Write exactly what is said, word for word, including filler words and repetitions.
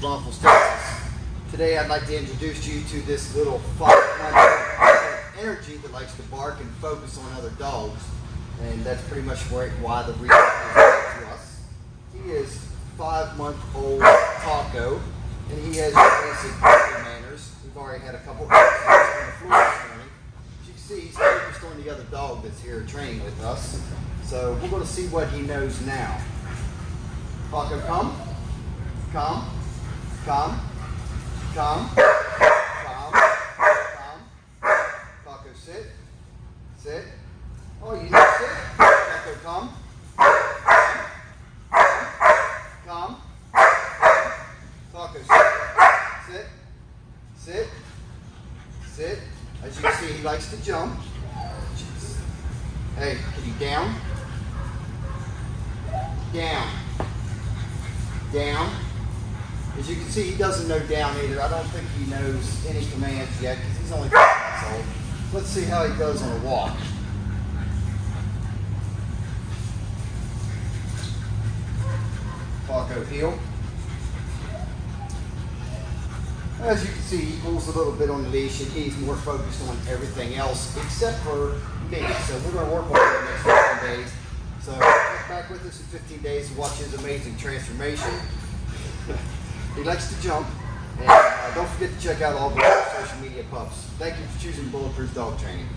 Bulletproof Lawful Stance. Today I'd like to introduce you to this little five-month-old energy that likes to bark and focus on other dogs, and that's pretty much why the reason is to us. He is five-month-old Taco, and he has basic doggy manners. We've already had a couple of on the floor this morning. As you can see, he's focused on the other dog that's here training with us, so we're going to see what he knows now. Taco, come, come, come, come, come, come. Taco, sit, sit. Oh, you need to sit. Taco, come, come, come, Taco, sit, sit, sit, sit. As you can see, he likes to jump. Hey, can you down? Down. Down. As you can see, he doesn't know down either. I don't think he knows any commands yet because he's only five months old. Let's see how he goes on a walk. Taco, heel. As you can see, he pulls a little bit on the leash and he's more focused on everything else except for me. So we're going to work on that in the next few days. So get back with us in fifteen days and watch his amazing transformation. He likes to jump. And uh, don't forget to check out all the social media pups. Thank you for choosing Bulletproof Dog Training.